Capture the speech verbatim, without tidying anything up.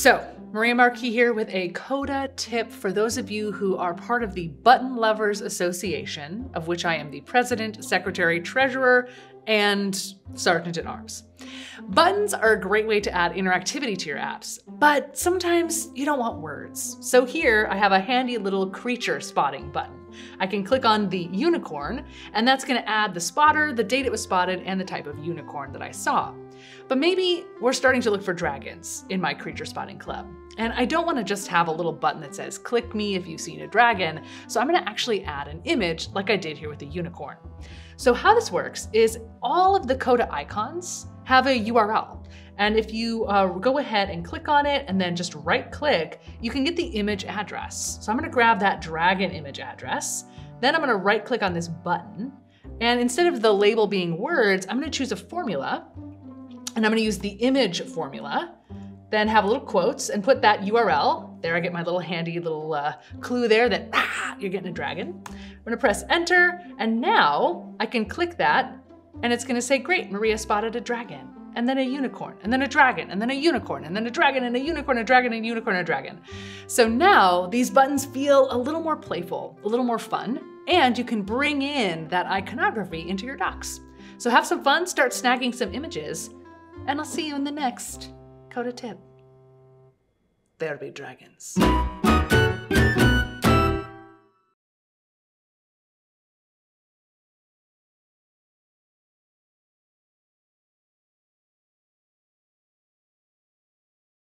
So, Maria Marquis here with a Coda tip for those of you who are part of the Button Lovers Association, of which I am the president, secretary, treasurer, and sergeant at arms. Buttons are a great way to add interactivity to your apps, but sometimes you don't want words. So here I have a handy little creature spotting button. I can click on the unicorn, and that's gonna add the spotter, the date it was spotted, and the type of unicorn that I saw. But maybe we're starting to look for dragons in my creature spotting club. And I don't wanna just have a little button that says, click me if you've seen a dragon. So I'm gonna actually add an image like I did here with the unicorn. So how this works is all of the Coda icons have a U R L. And if you uh, go ahead and click on it and then just right click, you can get the image address. So I'm gonna grab that dragon image address. Then I'm gonna right click on this button. And instead of the label being words, I'm gonna choose a formula. And I'm gonna use the image formula, then have little quotes and put that U R L. There I get my little handy little uh, clue there that ah, you're getting a dragon. I'm gonna press enter, and now I can click that and it's gonna say, great, Maria spotted a dragon, and then a unicorn, and then a dragon, and then a unicorn, and then a dragon, and a unicorn, a dragon, and a unicorn, a dragon. So now these buttons feel a little more playful, a little more fun, and you can bring in that iconography into your docs. So have some fun, start snagging some images, and I'll see you in the next Coda tip. There be dragons.